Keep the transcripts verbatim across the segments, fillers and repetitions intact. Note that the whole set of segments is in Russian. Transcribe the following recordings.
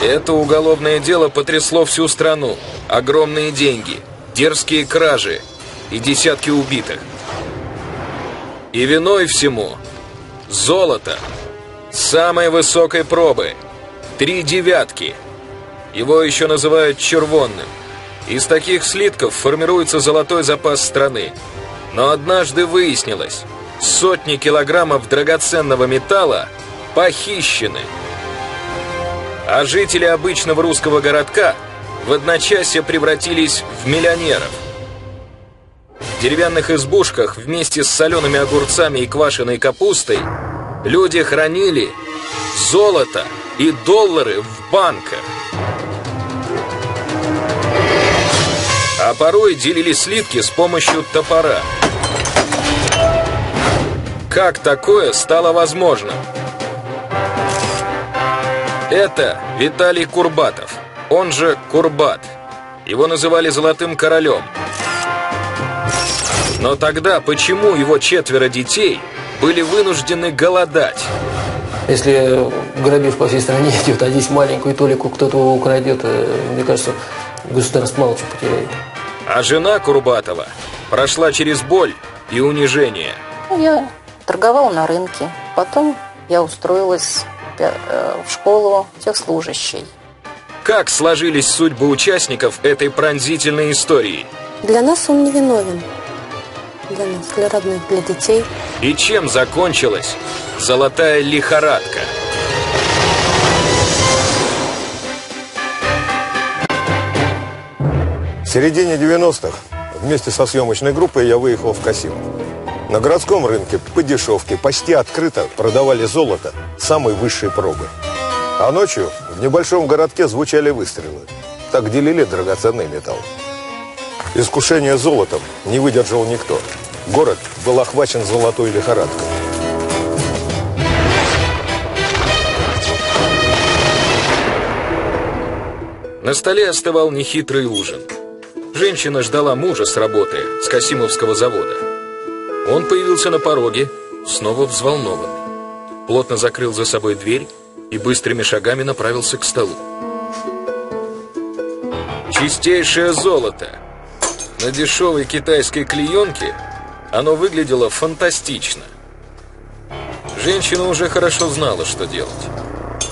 Это уголовное дело потрясло всю страну. Огромные деньги, дерзкие кражи и десятки убитых. И виной всему золото самой высокой пробы, три девятки. Его еще называют червонным. Из таких слитков формируется золотой запас страны. Но однажды выяснилось, сотни килограммов драгоценного металла похищены. А жители обычного русского городка в одночасье превратились в миллионеров. В деревянных избушках вместе с солеными огурцами и квашеной капустой люди хранили золото и доллары в банках. А порой делили слитки с помощью топора. Как такое стало возможно? Это Виталий Курбатов, он же Курбат. Его называли Золотым Королем. Но тогда почему его четверо детей были вынуждены голодать? Если грабеж по всей стране идет, а здесь маленькую толику кто-то украдет, мне кажется, государство мало чего потеряет. А жена Курбатова прошла через боль и унижение. Я торговала на рынке, потом я устроилась в школу техслужащей. Как сложились судьбы участников этой пронзительной истории? Для нас он невиновен. Для нас, для родных, для детей. И чем закончилась золотая лихорадка? В середине девяностых вместе со съемочной группой я выехал в Касимов. На городском рынке по дешевке почти открыто продавали золото самой высшей пробы. А ночью в небольшом городке звучали выстрелы. Так делили драгоценный металл. Искушение золотом не выдержал никто. Город был охвачен золотой лихорадкой. На столе остывал нехитрый ужин. Женщина ждала мужа с работы, с Касимовского завода. Он появился на пороге, снова взволнованный. Плотно закрыл за собой дверь и быстрыми шагами направился к столу. Чистейшее золото. На дешевой китайской клеенке оно выглядело фантастично. Женщина уже хорошо знала, что делать.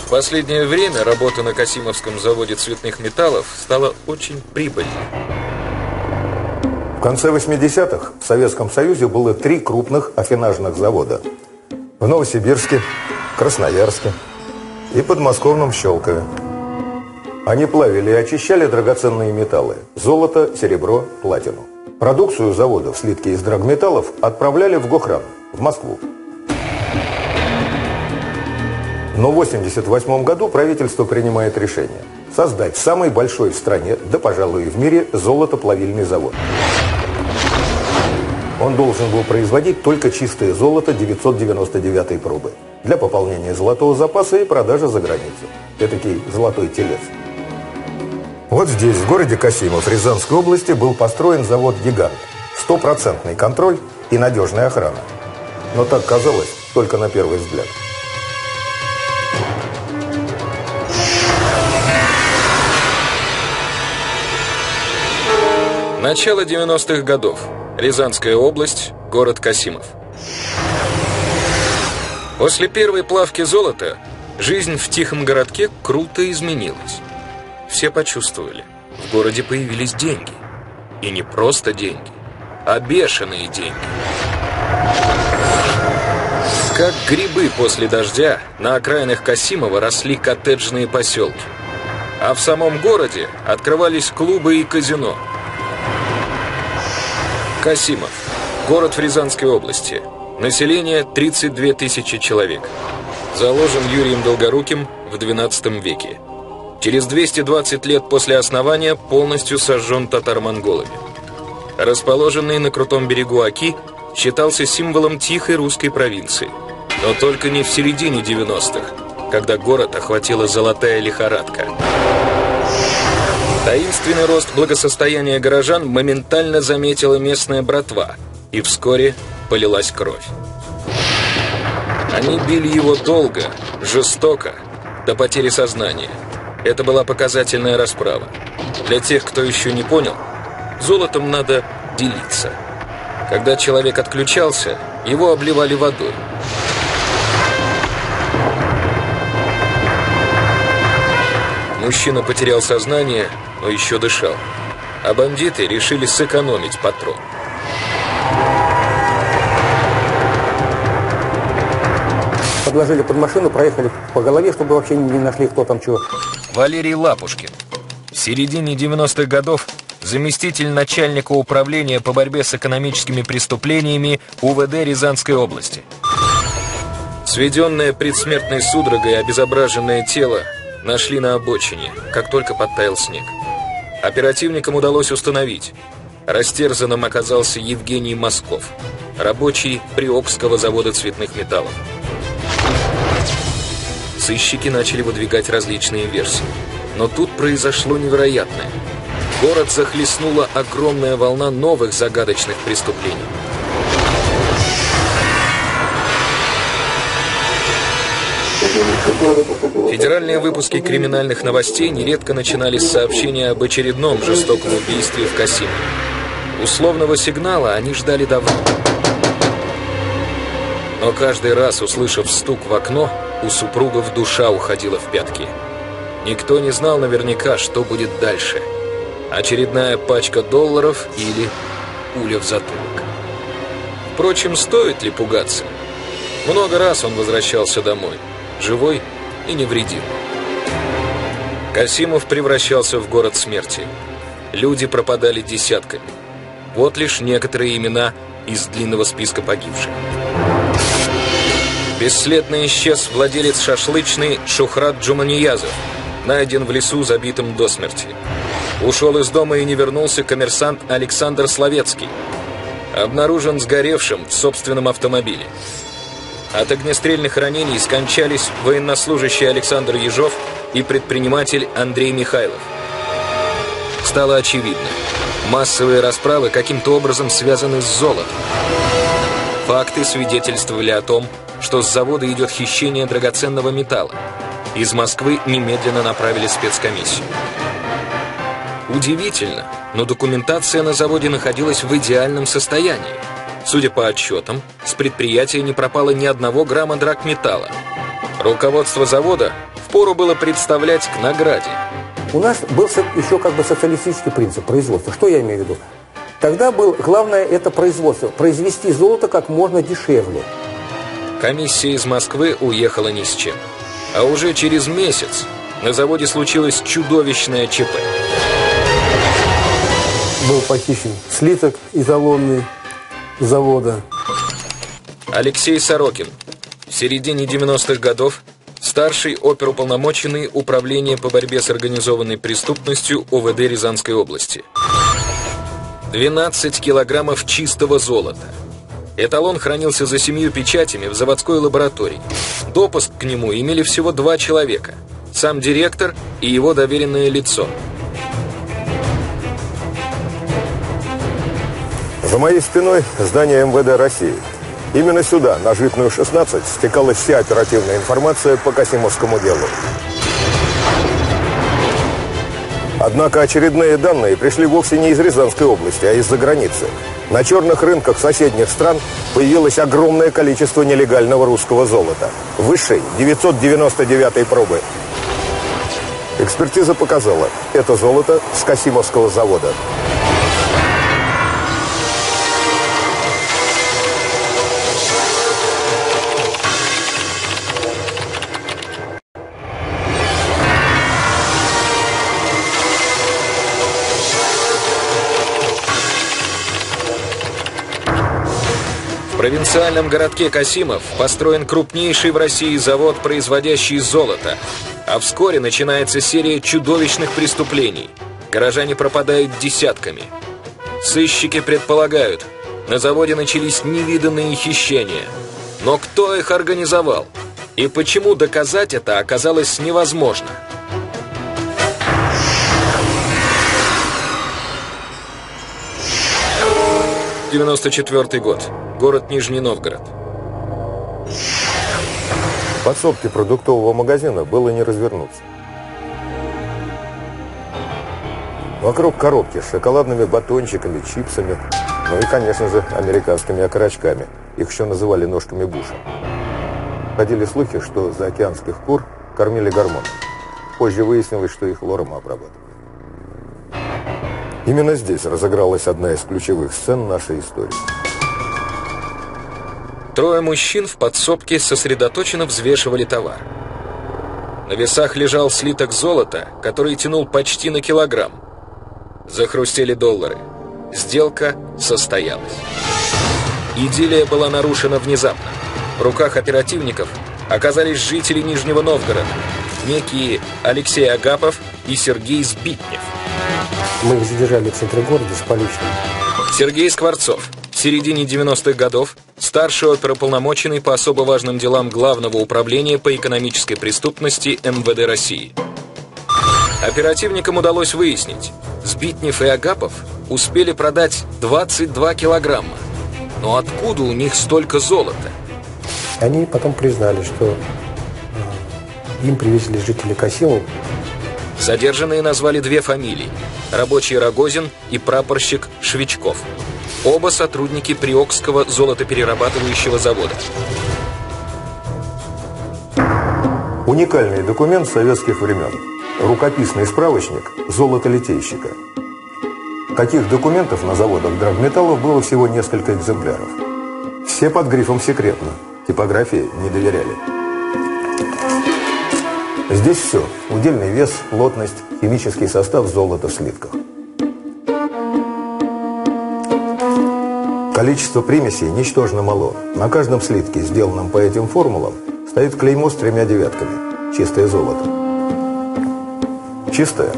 В последнее время работа на Касимовском заводе цветных металлов стала очень прибыльной. В конце восьмидесятых в Советском Союзе было три крупных афинажных завода. В Новосибирске, Красноярске и подмосковном Щелкове. Они плавили и очищали драгоценные металлы – золото, серебро, платину. Продукцию заводов, слитки из драгметаллов, отправляли в Гохран, в Москву. Но в восемьдесят восьмом году правительство принимает решение создать самый большой в стране, да, пожалуй, и в мире, золотоплавильный завод. Он должен был производить только чистое золото девятьсот девяносто девятой пробы для пополнения золотого запаса и продажи за границу. Этакий золотой телец. Вот здесь, в городе Касимов, Рязанской области, был построен завод-гигант. Стопроцентный контроль и надежная охрана. Но так казалось только на первый взгляд. Начало девяностых годов. Рязанская область, город Касимов. После первой плавки золота жизнь в тихом городке круто изменилась. Все почувствовали, в городе появились деньги. И не просто деньги, а бешеные деньги. Как грибы после дождя на окраинах Касимова росли коттеджные поселки. А в самом городе открывались клубы и казино. Касимов. Город в Рязанской области. Население тридцать две тысячи человек. Заложен Юрием Долгоруким в двенадцатом веке. Через двести двадцать лет после основания полностью сожжен татар-монголами. Расположенный на крутом берегу Оки, считался символом тихой русской провинции. Но только не в середине девяностых, когда город охватила золотая лихорадка. Таинственный рост благосостояния горожан моментально заметила местная братва, и вскоре полилась кровь. Они били его долго, жестоко, до потери сознания. Это была показательная расправа. Для тех, кто еще не понял, золотом надо делиться. Когда человек отключался, его обливали водой. Мужчина потерял сознание, но еще дышал. А бандиты решили сэкономить патрон. Подложили под машину, проехали по голове, чтобы вообще не нашли, кто там чего. Валерий Лапушкин. В середине девяностых годов заместитель начальника управления по борьбе с экономическими преступлениями У В Д Рязанской области. Сведенное предсмертной судорогой обезображенное тело нашли на обочине, как только подтаял снег. Оперативникам удалось установить. Растерзанным оказался Евгений Москов, рабочий Приокского завода цветных металлов. Сыщики начали выдвигать различные версии. Но тут произошло невероятное. Город захлестнула огромная волна новых загадочных преступлений. Федеральные выпуски криминальных новостей нередко начинались с сообщения об очередном жестоком убийстве в Касимове. Условного сигнала они ждали давно. Но каждый раз, услышав стук в окно, у супругов душа уходила в пятки. Никто не знал наверняка, что будет дальше. Очередная пачка долларов или пуля в затылок. Впрочем, стоит ли пугаться? Много раз он возвращался домой, живой и невредим. Касимов превращался в город смерти. Люди пропадали десятками. Вот лишь некоторые имена из длинного списка погибших. Бесследно исчез владелец шашлычной Шухрат Джуманиязов, найден в лесу забитым до смерти. Ушел из дома и не вернулся коммерсант Александр Словецкий. Обнаружен сгоревшим в собственном автомобиле. От огнестрельных ранений скончались военнослужащий Александр Ежов и предприниматель Андрей Михайлов. Стало очевидно, массовые расправы каким-то образом связаны с золотом. Факты свидетельствовали о том, что с завода идет хищение драгоценного металла. Из Москвы немедленно направили спецкомиссию. Удивительно, но документация на заводе находилась в идеальном состоянии. Судя по отчетам, с предприятия не пропало ни одного грамма драгметалла. Руководство завода впору было представлять к награде. У нас был еще как бы социалистический принцип производства. Что я имею в виду? Тогда было главное это производство, произвести золото как можно дешевле. Комиссия из Москвы уехала ни с чем. А уже через месяц на заводе случилось чудовищное Че Пэ. Был похищен слиток изолонный завода. Алексей Сорокин. В середине девяностых годов старший оперуполномоченный Управления по борьбе с организованной преступностью У В Д Рязанской области. двенадцать килограммов чистого золота. Эталон хранился за семью печатями в заводской лаборатории. Допуск к нему имели всего два человека. Сам директор и его доверенное лицо. За моей спиной здание Эм Вэ Дэ России. Именно сюда, на Житную шестнадцать, стекалась вся оперативная информация по Касимовскому делу. Однако очередные данные пришли вовсе не из Рязанской области, а из-за границы. На черных рынках соседних стран появилось огромное количество нелегального русского золота. Высшей девятьсот девяносто девятой пробы. Экспертиза показала, это золото с Касимовского завода. В провинциальном городке Касимов построен крупнейший в России завод, производящий золото. А вскоре начинается серия чудовищных преступлений. Горожане пропадают десятками. Сыщики предполагают, на заводе начались невиданные хищения. Но кто их организовал? И почему доказать это оказалось невозможно? девяносто четвёртый год. Город Нижний Новгород. В подсобке продуктового магазина было не развернуться. Вокруг коробки с шоколадными батончиками, чипсами, ну и, конечно же, американскими окорочками. Их еще называли ножками Буша. Ходили слухи, что заокеанских кур кормили гормонами. Позже выяснилось, что их лором обрабатывали. Именно здесь разыгралась одна из ключевых сцен нашей истории. Трое мужчин в подсобке сосредоточенно взвешивали товар. На весах лежал слиток золота, который тянул почти на килограмм. Захрустели доллары. Сделка состоялась. Идиллия была нарушена внезапно. В руках оперативников оказались жители Нижнего Новгорода, некие Алексей Агапов и Сергей Сбитнев. Мы их задержали в центре города с поличным. Сергей Скворцов, в середине девяностых годов, старший оперуполномоченный по особо важным делам Главного управления по экономической преступности эм вэ дэ России. Оперативникам удалось выяснить, Сбитнев и Агапов успели продать двадцать два килограмма. Но откуда у них столько золота? Они потом признали, что им привезли жители Касимова. Задержанные назвали две фамилии – рабочий Рогозин и прапорщик Швичков. Оба сотрудники Приокского золотоперерабатывающего завода. Уникальный документ советских времен. Рукописный справочник золотолитейщика. Таких документов на заводах драгметаллов было всего несколько экземпляров. Все под грифом «секретно». Типографии не доверяли. Здесь все. Удельный вес, плотность, химический состав золота в слитках. Количество примесей ничтожно мало. На каждом слитке, сделанном по этим формулам, стоит клеймо с тремя девятками. Чистое золото. Чистое?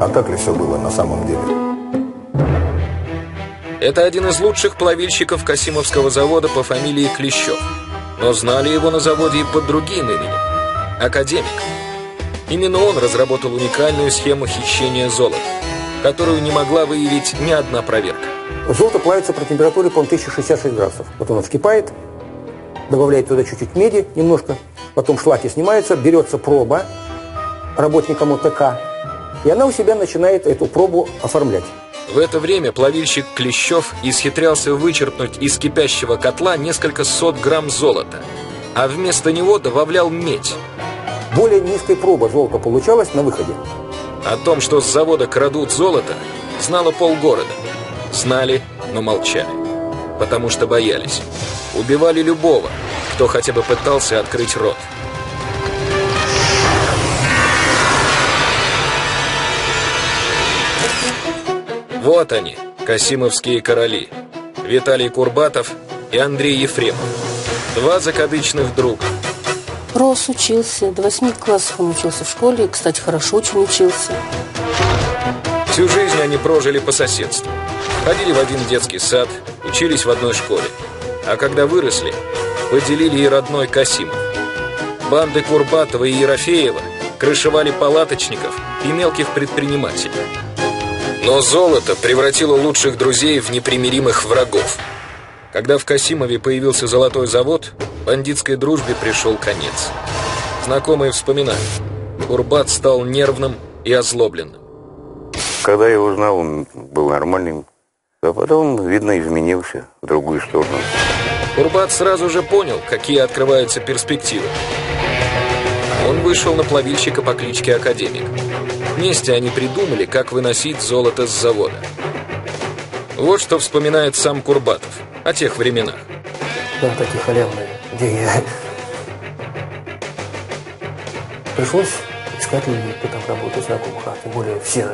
А так ли все было на самом деле? Это один из лучших плавильщиков Касимовского завода по фамилии Клещев. Но знали его на заводе и под другим именем. Академик. Именно он разработал уникальную схему хищения золота, которую не могла выявить ни одна проверка. Золото плавится при температуре, по-моему, тысяча шестьдесят шесть градусов. Вот оно вскипает, добавляет туда чуть-чуть меди, немножко, потом шлаки снимаются, берется проба работником о тэ ка, и она у себя начинает эту пробу оформлять. В это время плавильщик Клещев исхитрялся вычерпнуть из кипящего котла несколько сот грамм золота, а вместо него добавлял медь. Более низкой пробы золото получалось на выходе. О том, что с завода крадут золото, знало полгорода. Знали, но молчали. Потому что боялись. Убивали любого, кто хотя бы пытался открыть рот. Вот они, касимовские короли. Виталий Курбатов и Андрей Ефремов. Два закадычных друга. Рос учился, до восьми классов он учился в школе, кстати, хорошо очень учился. Всю жизнь они прожили по соседству. Ходили в один детский сад, учились в одной школе. А когда выросли, поделили и родной Касимов. Банды Курбатова и Ерофеева крышевали палаточников и мелких предпринимателей. Но золото превратило лучших друзей в непримиримых врагов. Когда в Касимове появился золотой завод, бандитской дружбе пришел конец. Знакомые вспоминают. Курбат стал нервным и озлобленным. Когда я его узнал, он был нормальным. А потом, видно, изменился в другую сторону. Курбат сразу же понял, какие открываются перспективы. Он вышел на плавильщика по кличке Академик. Вместе они придумали, как выносить золото с завода. Вот что вспоминает сам Курбатов о тех временах. Там такие халявные деньги. Пришлось искать людей, кто там работает, знакомых. А тем более все,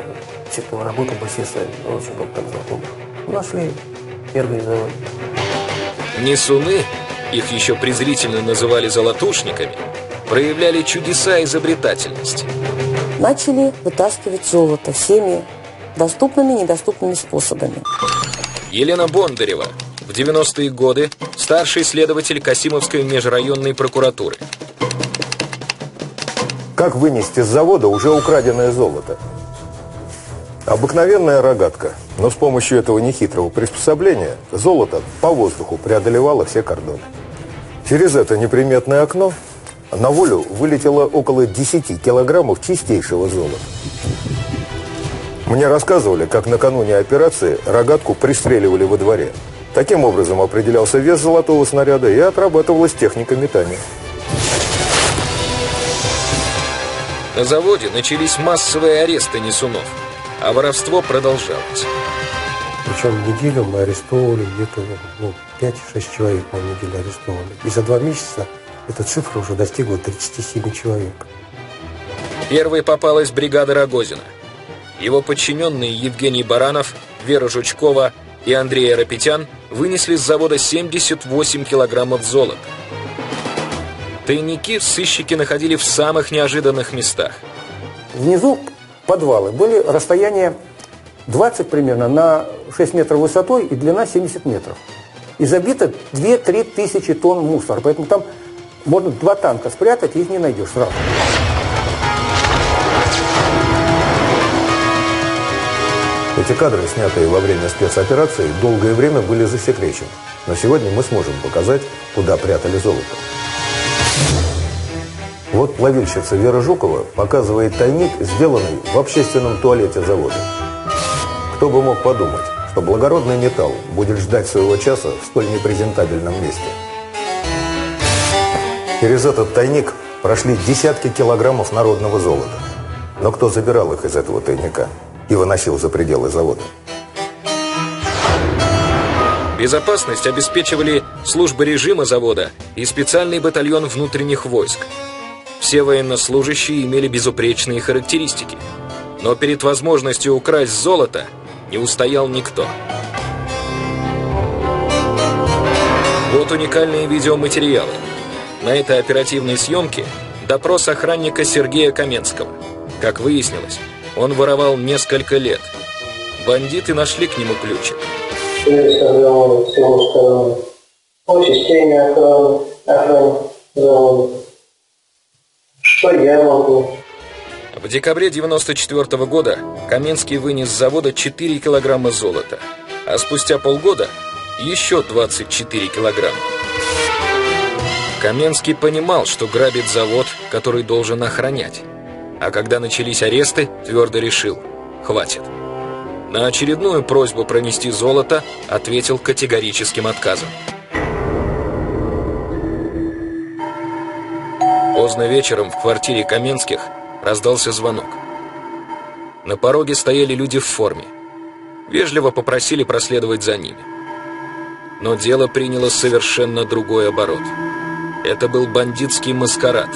все кто работал, басисты, очень много там знакомых. Нашли и организовали. Несуны, их еще презрительно называли золотушниками, проявляли чудеса изобретательности. Начали вытаскивать золото всеми доступными и недоступными способами. Елена Бондарева. В девяностые годы старший следователь Касимовской межрайонной прокуратуры. Как вынести с завода уже украденное золото? Обыкновенная рогатка, но с помощью этого нехитрого приспособления золото по воздуху преодолевало все кордоны. Через это неприметное окно на волю вылетело около десяти килограммов чистейшего золота. Мне рассказывали, как накануне операции рогатку пристреливали во дворе. Таким образом определялся вес золотого снаряда и отрабатывалась техника метания. На заводе начались массовые аресты несунов, а воровство продолжалось. Причем неделю мы арестовывали где-то ну, пять-шесть человек на неделю арестовывали. И за два месяца эта цифра уже достигла тридцати семи человек. Первой попалась бригада Рогозина. Его подчиненные Евгений Баранов, Вера Жучкова и Андрей Рапетян вынесли с завода семьдесят восемь килограммов золота. Тайники сыщики находили в самых неожиданных местах. Внизу подвалы были расстояние двадцать примерно на шесть метров высотой и длина семьдесят метров. И забито две-три тысячи тонн мусора. Поэтому там можно два танка спрятать, их не найдешь сразу. Эти кадры, снятые во время спецоперации, долгое время были засекречены. Но сегодня мы сможем показать, куда прятали золото. Вот плавильщица Вера Жукова показывает тайник, сделанный в общественном туалете завода. Кто бы мог подумать, что благородный металл будет ждать своего часа в столь непрезентабельном месте. Через этот тайник прошли десятки килограммов народного золота. Но кто забирал их из этого тайника и выносил за пределы завода? Безопасность обеспечивали службы режима завода и специальный батальон внутренних войск. Все военнослужащие имели безупречные характеристики. Но перед возможностью украсть золото не устоял никто. Вот уникальные видеоматериалы. На этой оперативной съемке допрос охранника Сергея Каменского. Как выяснилось, он воровал несколько лет. Бандиты нашли к нему ключик. Что я могу? В декабре девяносто четвёртого года Каменский вынес с завода четыре килограмма золота, а спустя полгода еще двадцать четыре килограмма. Каменский понимал, что грабит завод, который должен охранять. А когда начались аресты, твердо решил – хватит. На очередную просьбу пронести золото ответил категорическим отказом. Поздно вечером в квартире Каменских раздался звонок. На пороге стояли люди в форме. Вежливо попросили проследовать за ними. Но дело приняло совершенно другой оборот. Это был бандитский маскарад.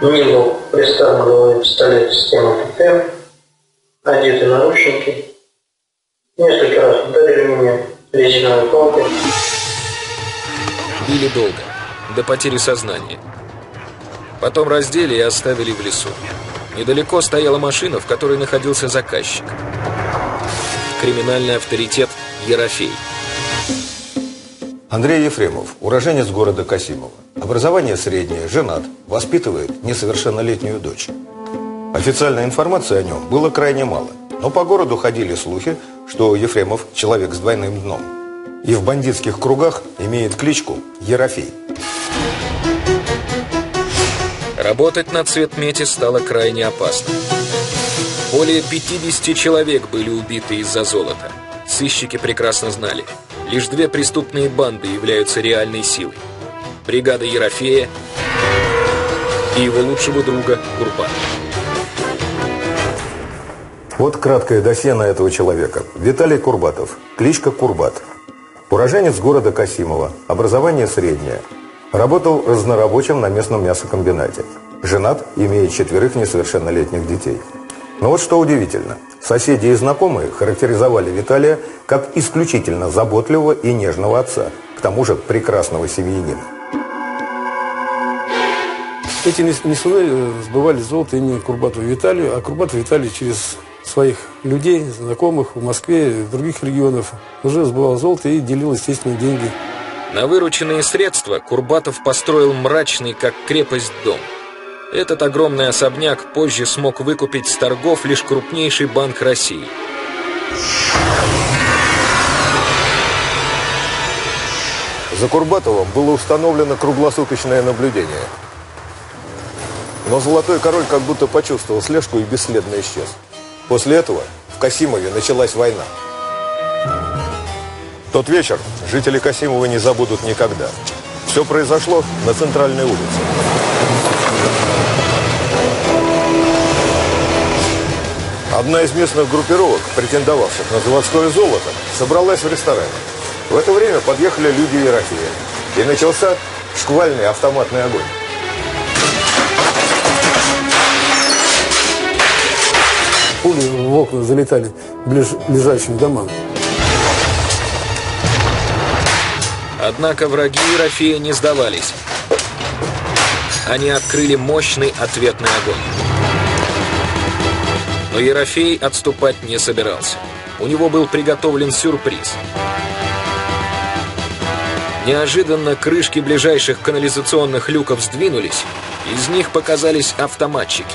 Мне был представлен пистолет системы ПП, одеты наручники. Несколько раз ударили меня резиновой палкой. Били долго, до потери сознания. Потом раздели и оставили в лесу. Недалеко стояла машина, в которой находился заказчик. Криминальный авторитет Ерофей. Андрей Ефремов, уроженец города Касимова. Образование среднее, женат, воспитывает несовершеннолетнюю дочь. Официальной информации о нем было крайне мало. Но по городу ходили слухи, что Ефремов – человек с двойным дном. И в бандитских кругах имеет кличку Ерофей. Работать на цветмете стало крайне опасно. Более пятидесяти человек были убиты из-за золота. Сыщики прекрасно знали. Лишь две преступные банды являются реальной силой. Бригада Ерофея и его лучшего друга Курбатова. Вот краткое досье на этого человека. Виталий Курбатов, кличка Курбат. Уроженец города Касимова, образование среднее. Работал разнорабочим на местном мясокомбинате. Женат, имеет четверых несовершеннолетних детей. Но вот что удивительно. Соседи и знакомые характеризовали Виталия как исключительно заботливого и нежного отца, к тому же прекрасного семьянина. Эти несуны сбывали золото именно Курбатову Виталию, а Курбатов Виталий через своих людей, знакомых в Москве и в других регионах уже сбывал золото и делил, естественно, деньги. На вырученные средства Курбатов построил мрачный, как крепость, дом. Этот огромный особняк позже смог выкупить с торгов лишь крупнейший банк России. За Курбатовым было установлено круглосуточное наблюдение. Но Золотой Король как будто почувствовал слежку и бесследно исчез. После этого в в Касимове началась война. Тот вечер жители Касимова не забудут никогда. Все произошло на центральной улице. Одна из местных группировок, претендовавших на заводское золото, собралась в ресторане. В это время подъехали люди Ерофея. И начался шквальный автоматный огонь. Пули в окна залетали ближ... ближайшим домам. Однако враги Ерофея не сдавались. Они открыли мощный ответный огонь. Но Ерофей отступать не собирался. У него был приготовлен сюрприз. Неожиданно крышки ближайших канализационных люков сдвинулись, из них показались автоматчики.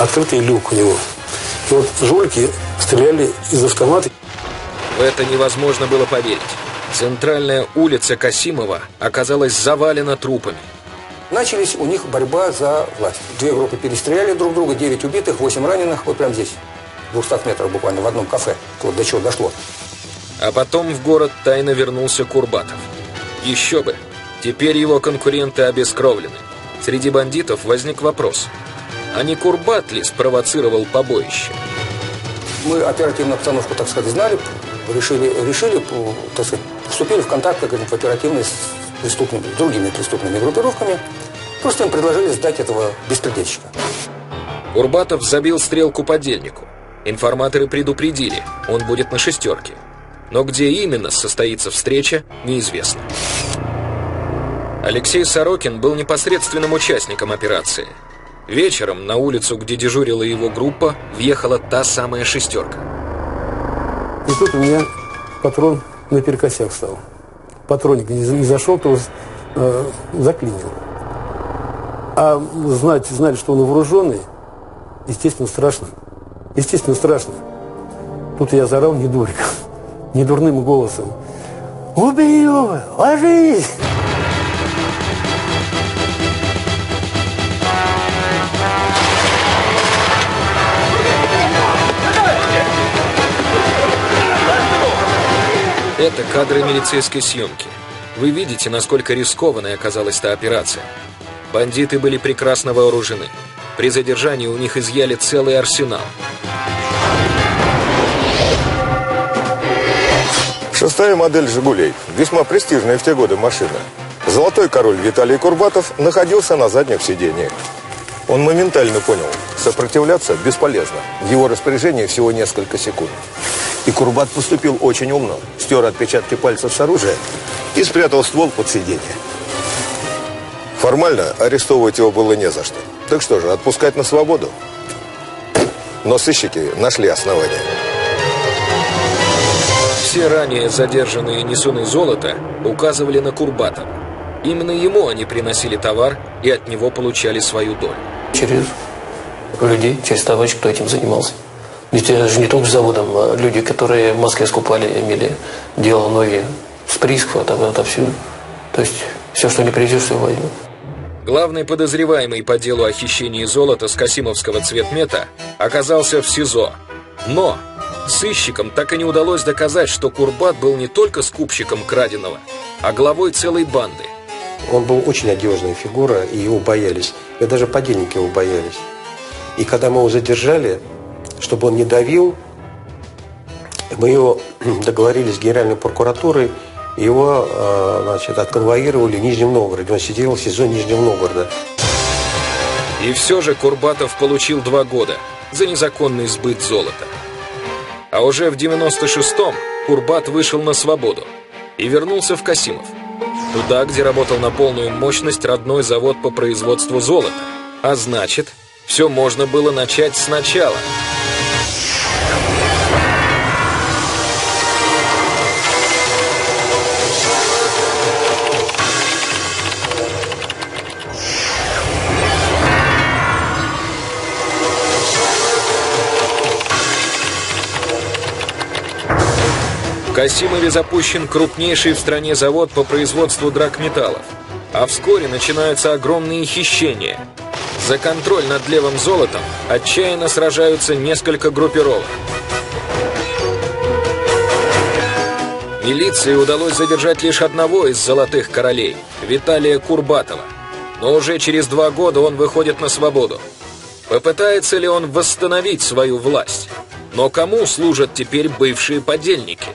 Открытый люк у него. И вот жулики стреляли из автомата. В это невозможно было поверить. Центральная улица Касимова оказалась завалена трупами. Начались у них борьба за власть. Две группы перестреляли друг друга, девять убитых, восемь раненых, вот прямо здесь, в двухстах метрах буквально, в одном кафе, вот до чего дошло. А потом в город тайно вернулся Курбатов. Еще бы, теперь его конкуренты обескровлены. Среди бандитов возник вопрос, а не Курбат ли спровоцировал побоище? Мы оперативную обстановку, так сказать, знали, решили, решили так сказать, вступили в контакт, как говорим, в оперативность преступными, другими преступными группировками, просто им предложили сдать этого беспредельщика. Курбатов забил стрелку подельнику. Информаторы предупредили, он будет на шестерке. Но где именно состоится встреча, неизвестно. Алексей Сорокин был непосредственным участником операции. Вечером на улицу, где дежурила его группа, въехала та самая шестерка. И тут у меня патрон наперекосяк стал. Патроник не зашел, то э, заклинил. А знать, знали, что он вооруженный, естественно, страшно. Естественно, страшно. Тут я заорал не дуриком, не дурным голосом. Убей его! Ложись! Это кадры милицейской съемки. Вы видите, насколько рискованной оказалась та операция. Бандиты были прекрасно вооружены. При задержании у них изъяли целый арсенал. Шестая модель «Жигулей». Весьма престижная в те годы машина. Золотой король Виталий Курбатов находился на заднем сидении. Он моментально понял, сопротивляться бесполезно. В его распоряжении всего несколько секунд. И Курбат поступил очень умно. Стер отпечатки пальцев с оружия и спрятал ствол под сиденье. Формально арестовывать его было не за что. Так что же, отпускать на свободу? Но сыщики нашли основания. Все ранее задержанные несуны золота указывали на Курбата. Именно ему они приносили товар и от него получали свою долю. Через людей, через товарищ, кто этим занимался. Ведь это же не только с заводом, а люди, которые в Москве скупали, имели дело ноги с приисков, там, отовсюду. То есть все, что не привезешь, все возьмут. Главный подозреваемый по делу о хищении золота с Касимовского цветмета оказался в СИЗО. Но сыщикам так и не удалось доказать, что Курбат был не только скупщиком краденого, а главой целой банды. Он был очень одиозная фигура, и его боялись. И даже подельники его боялись. И когда мы его задержали, чтобы он не давил, мы его договорились с Генеральной прокуратурой, его, значит, отконвоировали в Нижнем Новгороде. Он сидел в СИЗО Нижнего Новгорода. И все же Курбатов получил два года за незаконный сбыт золота. А уже в девяносто шестом Курбат вышел на свободу и вернулся в Касимов. Туда, где работал на полную мощность родной завод по производству золота. А значит, все можно было начать сначала. В Касимове запущен крупнейший в стране завод по производству драгметаллов. А вскоре начинаются огромные хищения. За контроль над левым золотом отчаянно сражаются несколько группировок. Милиции удалось задержать лишь одного из золотых королей, Виталия Курбатова. Но уже через два года он выходит на свободу. Попытается ли он восстановить свою власть? Но кому служат теперь бывшие подельники?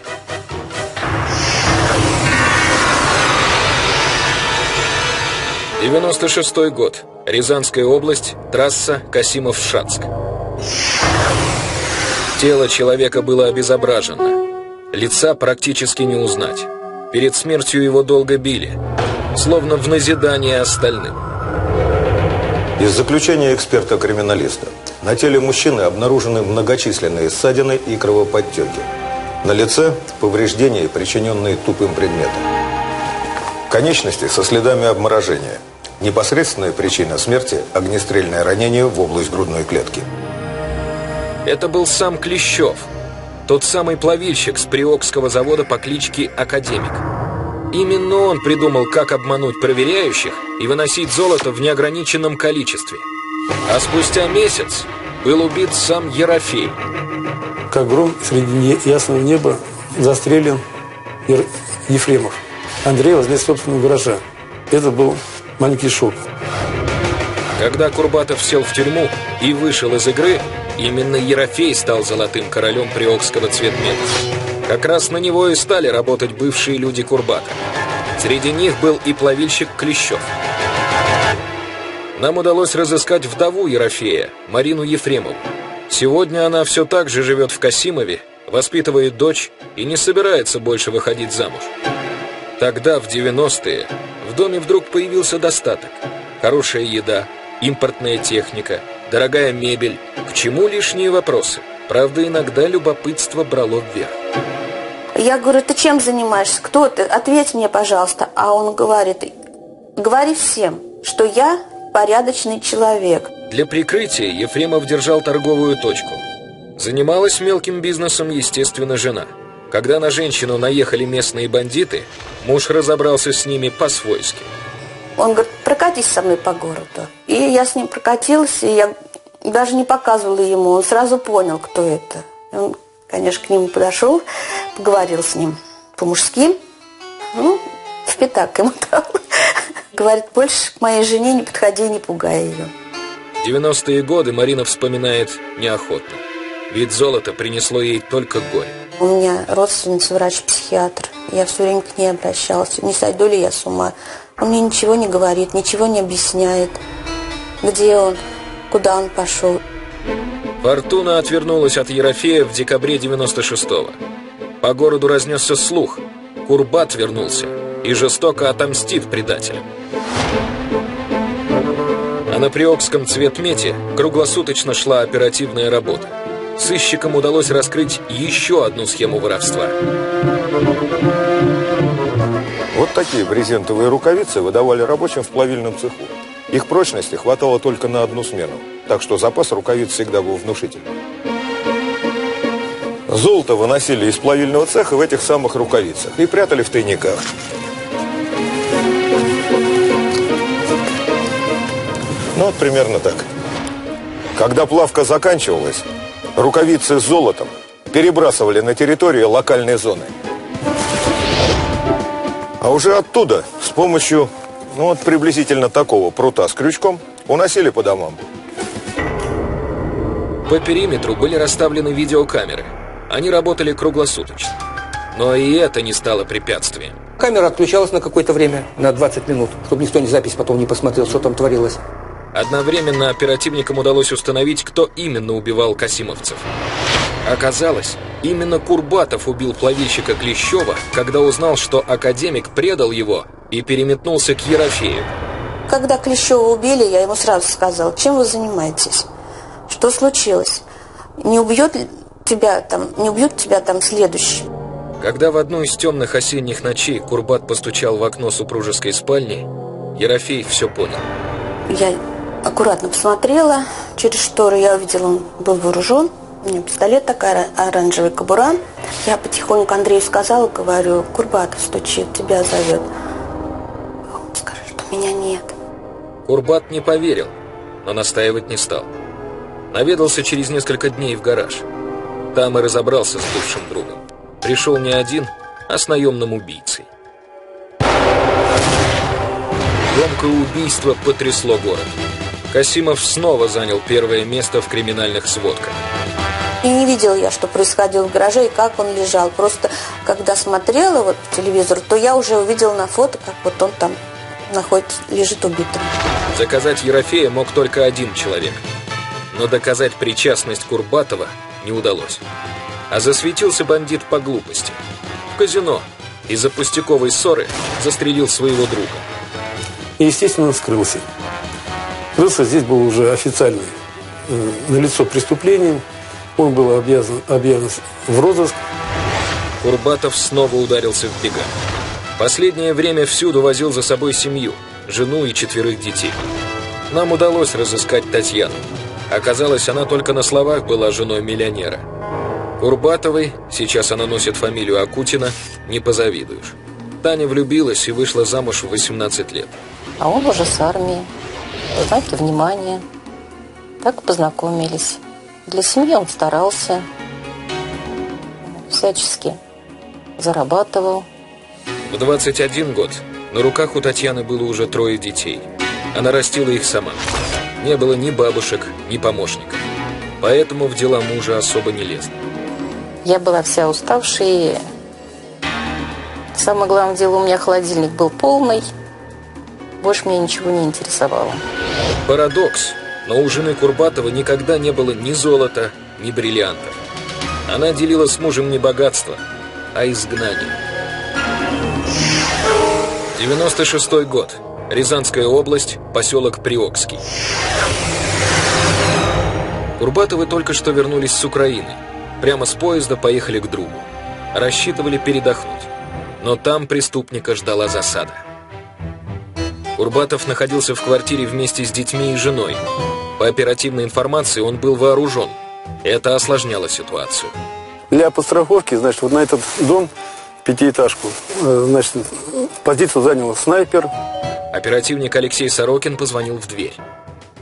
девяносто шестой год. Рязанская область, трасса Касимов-Шацк. Тело человека было обезображено. Лица практически не узнать. Перед смертью его долго били, словно в назидание остальным. Из заключения эксперта-криминалиста на теле мужчины обнаружены многочисленные ссадины и кровоподтеки. На лице повреждения, причиненные тупым предметом. Конечности со следами обморожения. Непосредственная причина смерти – огнестрельное ранение в область грудной клетки. Это был сам Клещев, тот самый плавильщик с Приокского завода по кличке Академик. Именно он придумал, как обмануть проверяющих и выносить золото в неограниченном количестве. А спустя месяц был убит сам Ерофей. Как гром среди ясного неба застрелен Ефремов. Андрей возле собственного гаража. Это был маленький шок. Когда Курбатов сел в тюрьму и вышел из игры, именно Ерофей стал золотым королем Приокского цветмета. Как раз на него и стали работать бывшие люди Курбатова. Среди них был и плавильщик Клещев. Нам удалось разыскать вдову Ерофея, Марину Ефремову. Сегодня она все так же живет в Касимове, воспитывает дочь и не собирается больше выходить замуж. Тогда, в девяностые, в доме вдруг появился достаток. Хорошая еда, импортная техника, дорогая мебель. К чему лишние вопросы? Правда, иногда любопытство брало вверх. Я говорю, ты чем занимаешься? Кто ты? Ответь мне, пожалуйста. А он говорит, говори всем, что я порядочный человек. Для прикрытия Ефремов держал торговую точку. Занималась мелким бизнесом, естественно, жена. Когда на женщину наехали местные бандиты, муж разобрался с ними по-свойски. Он говорит, прокатись со мной по городу. И я с ним прокатилась, и я даже не показывала ему, он сразу понял, кто это. Он, конечно, к нему подошел, поговорил с ним по-мужски, ну, в пятак ему дал. Говорит, больше к моей жене не подходи, не пугай ее. девяностые годы Марина вспоминает неохотно, ведь золото принесло ей только горе. У меня родственница врач-психиатр. Я все время к ней обращалась. Не сойду ли я с ума? Он мне ничего не говорит, ничего не объясняет. Где он? Куда он пошел? Фортуна отвернулась от Ерофея в декабре девяносто шестого. По городу разнесся слух. Курбат вернулся и жестоко отомстит предателям. А на Приокском цветмете круглосуточно шла оперативная работа. Сыщикам удалось раскрыть еще одну схему воровства. Вот такие брезентовые рукавицы выдавали рабочим в плавильном цеху. Их прочности хватало только на одну смену, так что запас рукавиц всегда был внушительным. Золото выносили из плавильного цеха в этих самых рукавицах и прятали в тайниках. Ну вот примерно так. Когда плавка заканчивалась, рукавицы с золотом перебрасывали на территорию локальной зоны. А уже оттуда с помощью, ну вот приблизительно такого прута с крючком, уносили по домам. По периметру были расставлены видеокамеры. Они работали круглосуточно. Но и это не стало препятствием. Камера отключалась на какое-то время, на двадцать минут, чтобы никто не запись потом не посмотрел, что там творилось. Одновременно оперативникам удалось установить, кто именно убивал касимовцев. Оказалось, именно Курбатов убил плавильщика Клещева, когда узнал, что Академик предал его и переметнулся к Ерофею. Когда Клещева убили, я ему сразу сказал, чем вы занимаетесь? Что случилось? Не убьет тебя там, не убьют тебя там следующий? Когда в одну из темных осенних ночей Курбат постучал в окно супружеской спальни, Ерофей все понял. Я аккуратно посмотрела, через шторы я увидела, он был вооружен, у него пистолет такой, оранжевый кобура. Я потихоньку Андрею сказала, говорю, Курбатов стучит, тебя зовет. Скажи, что меня нет. Курбат не поверил, но настаивать не стал. Наведался через несколько дней в гараж. Там и разобрался с бывшим другом. Пришел не один, а с наемным убийцей. Громкое убийство потрясло город. Касимов снова занял первое место в криминальных сводках. И не видел я, что происходило в гараже и как он лежал. Просто когда смотрела вот по телевизору, то я уже увидела на фото, как вот он там находится, лежит убитым. Заказать Ерофея мог только один человек. Но доказать причастность Курбатова не удалось. А засветился бандит по глупости. В казино из-за пустяковой ссоры застрелил своего друга. И, естественно, он скрылся. Скрылся здесь был уже официальный э, налицо преступлением. Он был объявлен, объявлен в розыск. Курбатов снова ударился в бега. Последнее время всюду возил за собой семью, жену и четверых детей. Нам удалось разыскать Татьяну. Оказалось, она только на словах была женой миллионера. Курбатовой, сейчас она носит фамилию Акутина, не позавидуешь. Таня влюбилась и вышла замуж в восемнадцать лет. А он уже с армии. Знаки внимания. Так познакомились. Для семьи он старался. Всячески зарабатывал. В двадцать один год на руках у Татьяны было уже трое детей. Она растила их сама. Не было ни бабушек, ни помощников. Поэтому в дела мужа особо не лезла. Я была вся уставшая. Самое главное дело, у меня холодильник был полный. Больше меня ничего не интересовало. Парадокс, но у жены Курбатова никогда не было ни золота, ни бриллиантов. Она делила с мужем не богатство, а изгнание. девяносто шестой год. Рязанская область, поселок Приокский. Курбатовы только что вернулись с Украины. Прямо с поезда поехали к другу. Рассчитывали передохнуть. Но там преступника ждала засада. Курбатов находился в квартире вместе с детьми и женой. По оперативной информации он был вооружен. Это осложняло ситуацию. Для подстраховки, значит, вот на этот дом, пятиэтажку, значит, позицию занял снайпер. Оперативник Алексей Сорокин позвонил в дверь.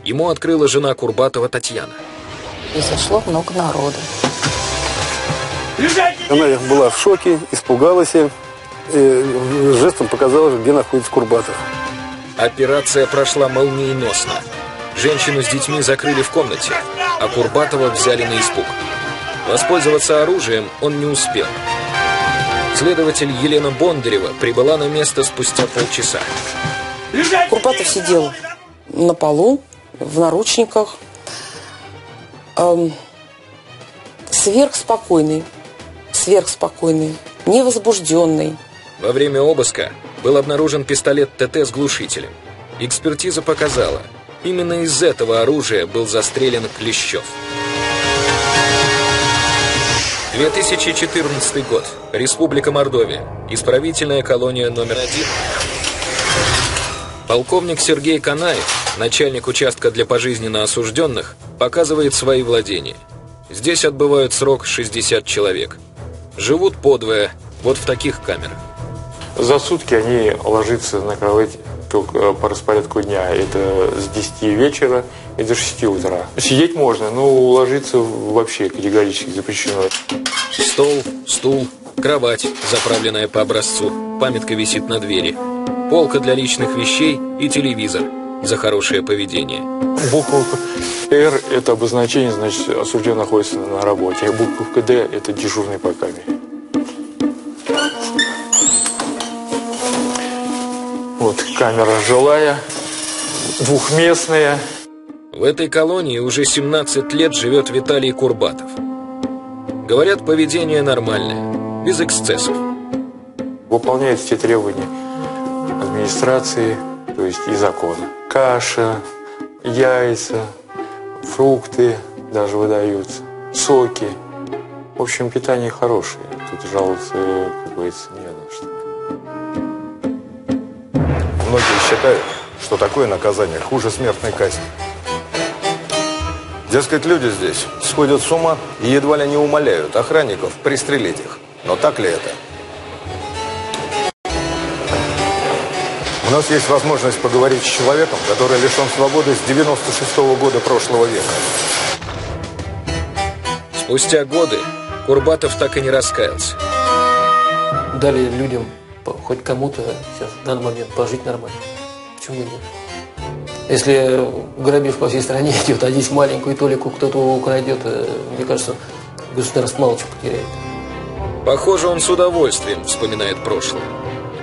Ему открыла жена Курбатова Татьяна. И зашло много народу. Она была в шоке, испугалась. И жестом показала, где находится Курбатов. Операция прошла молниеносно. Женщину с детьми закрыли в комнате, а Курбатова взяли на испуг. Воспользоваться оружием он не успел. Следователь Елена Бондарева прибыла на место спустя полчаса. Курбатов сидел на полу, в наручниках, эм, сверхспокойный, сверхспокойный, невозбужденный. Во время обыска был обнаружен пистолет ТТ с глушителем. Экспертиза показала, именно из этого оружия был застрелен Клещев. две тысячи четырнадцатый год. Республика Мордовия. Исправительная колония номер один. Полковник Сергей Канаев, начальник участка для пожизненно осужденных, показывает свои владения. Здесь отбывают срок шестьдесят человек. Живут подвое, вот в таких камерах. За сутки они ложатся на кровать только по распорядку дня. Это с десяти вечера и до шести утра. Сидеть можно, но ложиться вообще категорически запрещено. Стол, стул, кровать, заправленная по образцу. Памятка висит на двери. Полка для личных вещей и телевизор за хорошее поведение. Буковка «Р» – это обозначение, значит, осужденный находится на работе. А буковка «Д» – это дежурный по камере. Вот камера жилая, двухместная. В этой колонии уже семнадцать лет живет Виталий Курбатов. Говорят, поведение нормальное, без эксцессов. Выполняет все требования администрации, то есть и закона. Каша, яйца, фрукты даже выдаются, соки. В общем, питание хорошее, тут жаловаться, как говорится, не на что. Многие считают, что такое наказание хуже смертной казни. Дескать, люди здесь сходят с ума и едва ли не умоляют охранников пристрелить их. Но так ли это? У нас есть возможность поговорить с человеком, который лишен свободы с девяносто шестого года прошлого века. Спустя годы Курбатов так и не раскаялся. Дали людям, хоть кому-то сейчас в данный момент пожить нормально. Почему нет? Если грабеж по всей стране идет, а здесь маленькую толику кто-то украдет, мне кажется, государство мало чего потеряет. Похоже, он с удовольствием вспоминает прошлое.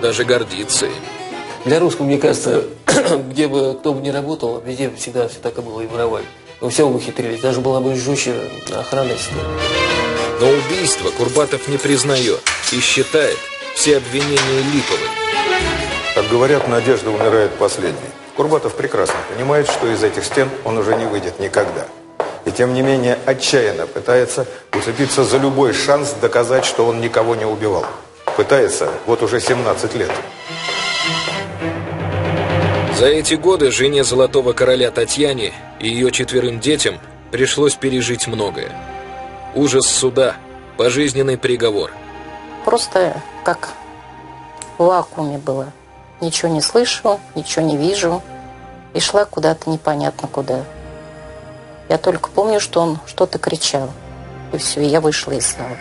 Даже гордится им. Для русского, мне кажется, где бы кто бы ни работал, везде всегда все так и было, и воровали. Но все ухитрились, даже была бы жестче охрана. Но убийство Курбатов не признает и считает все обвинения липовыми. Как говорят, надежда умирает последней. Курбатов прекрасно понимает, что из этих стен он уже не выйдет никогда. И тем не менее отчаянно пытается уцепиться за любой шанс доказать, что он никого не убивал. Пытается вот уже семнадцать лет. За эти годы жене Золотого Короля Татьяне и ее четверым детям пришлось пережить многое. Ужас суда, пожизненный приговор. Просто как в вакууме было. Ничего не слышу, ничего не вижу. И шла куда-то непонятно куда. Я только помню, что он что-то кричал. И все, я вышла из зала.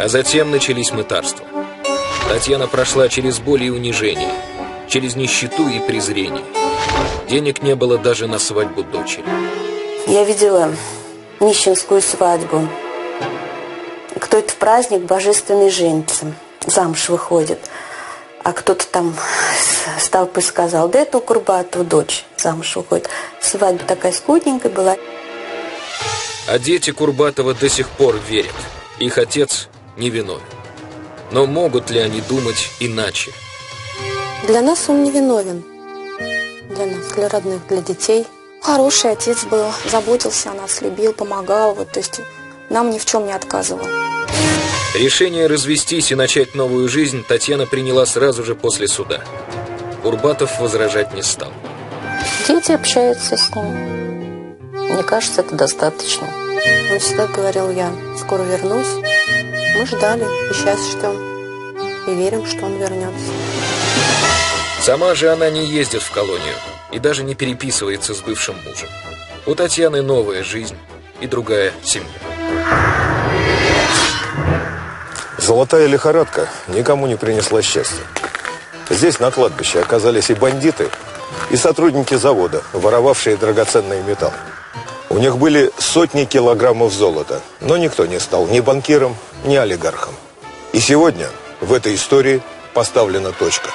А затем начались мытарства. Татьяна прошла через боль и унижение, через нищету и презрение. Денег не было даже на свадьбу дочери. Я видела нищенскую свадьбу. Кто-то в праздник божественной женщины замуж выходит. А кто-то там стал и сказал, да это у Курбатова дочь замуж выходит. Свадьба такая скудненькая была. А дети Курбатова до сих пор верят. Их отец невиновен. Но могут ли они думать иначе? Для нас он невиновен. Для нас, для родных, для детей. Хороший отец был, заботился о нас, любил, помогал. Вот, то есть нам ни в чем не отказывал. Решение развестись и начать новую жизнь Татьяна приняла сразу же после суда. Курбатов возражать не стал. Дети общаются с ним. Мне кажется, это достаточно. Он всегда говорил, я скоро вернусь. Мы ждали и сейчас ждем. И верим, что он вернется. Сама же она не ездит в колонию и даже не переписывается с бывшим мужем. У Татьяны новая жизнь и другая семья. Золотая лихорадка никому не принесла счастья. Здесь на кладбище оказались и бандиты, и сотрудники завода, воровавшие драгоценный металл. У них были сотни килограммов золота, но никто не стал ни банкиром, ни олигархом. И сегодня в этой истории поставлена точка.